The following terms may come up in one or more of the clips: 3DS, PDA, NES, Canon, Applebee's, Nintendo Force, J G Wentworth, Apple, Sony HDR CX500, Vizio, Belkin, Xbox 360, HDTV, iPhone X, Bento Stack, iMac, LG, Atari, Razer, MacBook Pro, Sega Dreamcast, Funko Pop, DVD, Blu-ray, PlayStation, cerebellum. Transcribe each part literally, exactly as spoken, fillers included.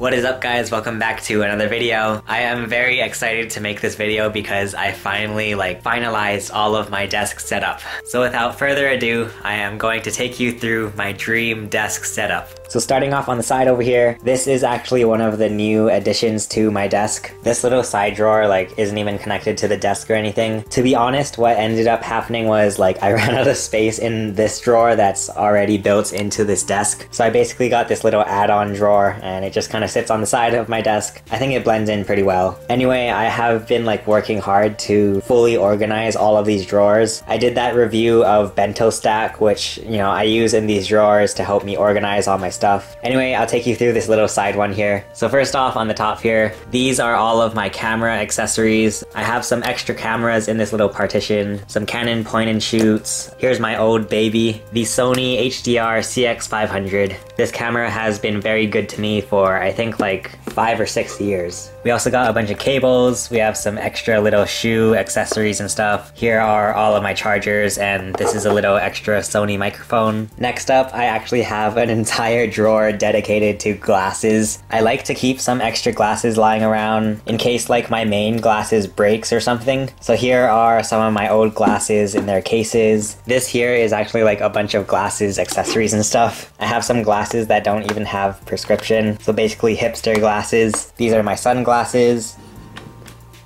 What is up, guys? Welcome back to another video. I am very excited to make this video because I finally like finalized all of my desk setup. So without further ado, I am going to take you through my dream desk setup. So starting off on the side over here, this is actually one of the new additions to my desk. This little side drawer like isn't even connected to the desk or anything. To be honest, what ended up happening was like I ran out of space in this drawer that's already built into this desk. So I basically got this little add-on drawer and it just kind of sits on the side of my desk. I think it blends in pretty well. Anyway, I have been like working hard to fully organize all of these drawers. I did that review of Bento Stack, which, you know, I use in these drawers to help me organize all my stuff. Anyway, I'll take you through this little side one here. So first off, on the top here, these are all of my camera accessories. I have some extra cameras in this little partition, some Canon point and shoots. Here's my old baby, the Sony H D R C X five hundred. This camera has been very good to me for, I think, I think like five or six years. We also got a bunch of cables. We have some extra little shoe accessories and stuff. Here are all of my chargers, and this is a little extra Sony microphone. Next up, I actually have an entire drawer dedicated to glasses. I like to keep some extra glasses lying around in case like my main glasses breaks or something. So here are some of my old glasses in their cases. This here is actually like a bunch of glasses, accessories and stuff. I have some glasses that don't even have prescription. So basically hipster glasses. These are my sunglasses.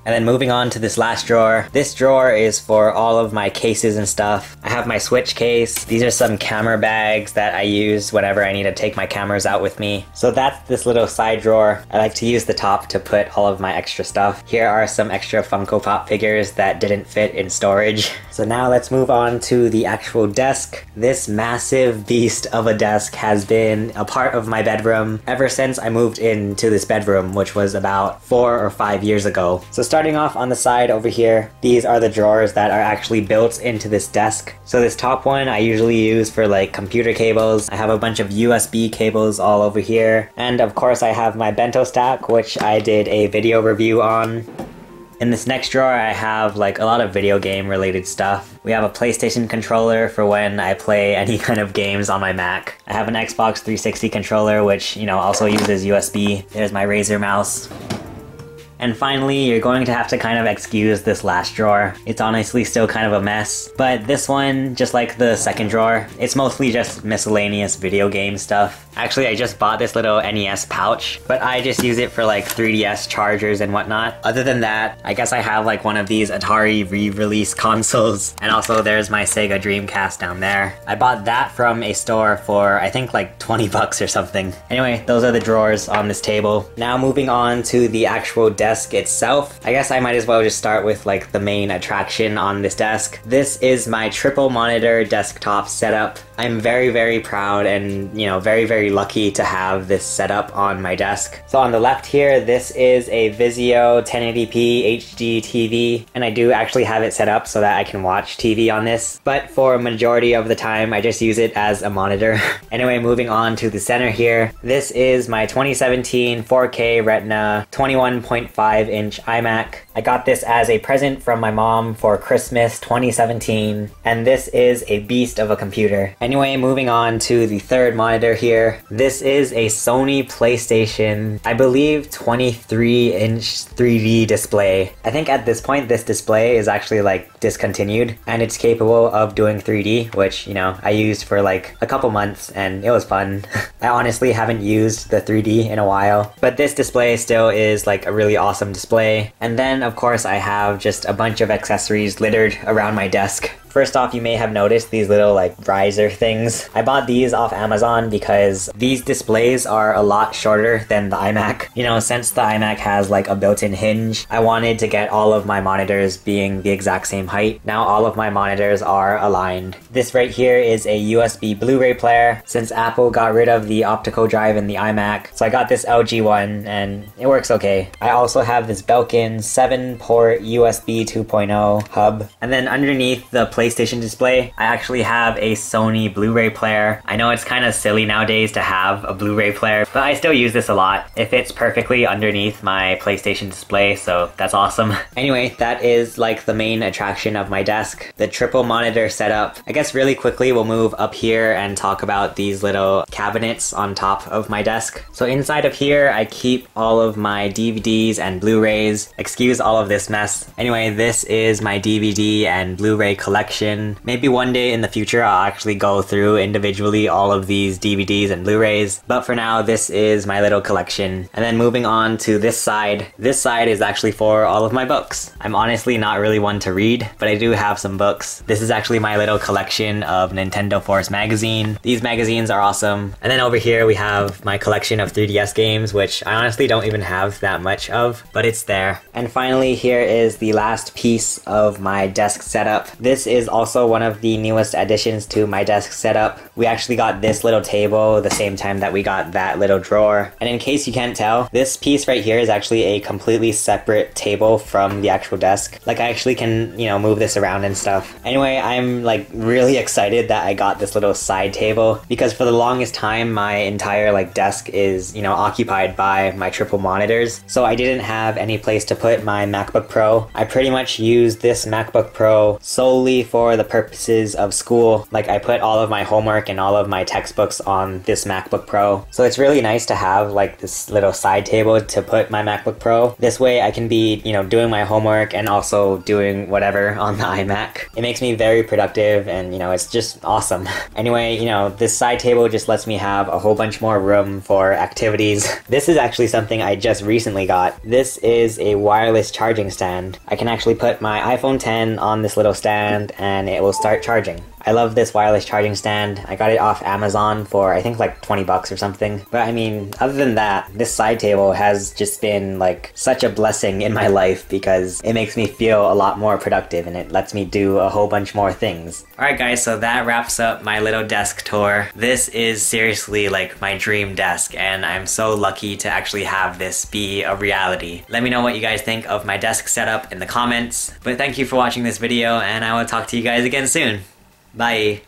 And then moving on to this last drawer. This drawer is for all of my cases and stuff. I have my Switch case. These are some camera bags that I use whenever I need to take my cameras out with me. So that's this little side drawer. I like to use the top to put all of my extra stuff. Here are some extra Funko Pop figures that didn't fit in storage. So now let's move on to the actual desk. This massive beast of a desk has been a part of my bedroom ever since I moved into this bedroom, which was about four or five years ago. So starting off on the side over here, these are the drawers that are actually built into this desk. So this top one I usually use for like computer cables. I have a bunch of U S B cables all over here. And of course I have my Bento Stack, which I did a video review on. In this next drawer, I have like a lot of video game related stuff. We have a PlayStation controller for when I play any kind of games on my Mac. I have an Xbox three sixty controller, which, you know, also uses U S B. There's my Razer mouse. And finally, you're going to have to kind of excuse this last drawer. It's honestly still kind of a mess. But this one, just like the second drawer, it's mostly just miscellaneous video game stuff. Actually, I just bought this little N E S pouch, but I just use it for like three D S chargers and whatnot. Other than that, I guess I have like one of these Atari re-release consoles. And also there's my Sega Dreamcast down there. I bought that from a store for I think like twenty bucks or something. Anyway, those are the drawers on this table. Now moving on to the actual desk itself. I guess I might as well just start with like the main attraction on this desk. This is my triple monitor desktop setup. I'm very very proud and, you know, very very lucky to have this setup on my desk. So on the left here, this is a Vizio ten eighty p H D T V, and I do actually have it set up so that I can watch T V on this, but for a majority of the time I just use it as a monitor. Anyway, moving on to the center here, this is my twenty seventeen four K Retina twenty-one point five inch iMac. I got this as a present from my mom for Christmas twenty seventeen, and this is a beast of a computer. Anyway, moving on to the third monitor here. This is a Sony PlayStation, I believe twenty-three inch three D display. I think at this point this display is actually like discontinued, and it's capable of doing three D, which, you know, I used for like a couple months and it was fun. I honestly haven't used the three D in a while, but this display still is like a really awesome display. And then of course I have just a bunch of accessories littered around my desk. First off, you may have noticed these little like riser things. I bought these off Amazon because these displays are a lot shorter than the iMac. You know, since the iMac has like a built-in hinge, I wanted to get all of my monitors being the exact same height. Now all of my monitors are aligned. This right here is a U S B Blu-ray player, since Apple got rid of the optical drive in the iMac. So I got this L G one and it works okay. I also have this Belkin seven port U S B two point oh hub. And then underneath the PlayStation PlayStation display. I actually have a Sony Blu-ray player. I know it's kind of silly nowadays to have a Blu-ray player, but I still use this a lot. It fits perfectly underneath my PlayStation display, so that's awesome. Anyway, that is like the main attraction of my desk, the triple monitor setup. I guess really quickly we'll move up here and talk about these little cabinets on top of my desk. So inside of here, I keep all of my D V Ds and Blu-rays. Excuse all of this mess. Anyway, this is my D V D and Blu-ray collection. Maybe one day in the future, I'll actually go through individually all of these D V Ds and Blu-rays. But for now, this is my little collection. And then moving on to this side. This side is actually for all of my books. I'm honestly not really one to read, but I do have some books. This is actually my little collection of Nintendo Force magazine. These magazines are awesome. And then over here, we have my collection of three D S games, which I honestly don't even have that much of, but it's there. And finally, here is the last piece of my desk setup. This is also one of the newest additions to my desk setup. We actually got this little table the same time that we got that little drawer. And in case you can't tell, this piece right here is actually a completely separate table from the actual desk. Like, I actually can, you know, move this around and stuff. Anyway, I'm like really excited that I got this little side table, because for the longest time, my entire like desk is, you know, occupied by my triple monitors. So I didn't have any place to put my MacBook Pro. I pretty much used this MacBook Pro solely for the purposes of school. Like, I put all of my homework and all of my textbooks on this MacBook Pro. So it's really nice to have like this little side table to put my MacBook Pro. This way I can be, you know, doing my homework and also doing whatever on the iMac. It makes me very productive and, you know, it's just awesome. Anyway, you know, this side table just lets me have a whole bunch more room for activities. This is actually something I just recently got. This is a wireless charging stand. I can actually put my iPhone ten on this little stand and it will start charging. I love this wireless charging stand. I got it off Amazon for I think like twenty bucks or something. But I mean, other than that, this side table has just been like such a blessing in my life because it makes me feel a lot more productive and it lets me do a whole bunch more things. Alright guys, so that wraps up my little desk tour. This is seriously like my dream desk and I'm so lucky to actually have this be a reality. Let me know what you guys think of my desk setup in the comments. But thank you for watching this video and I will talk to you guys again soon. Bye.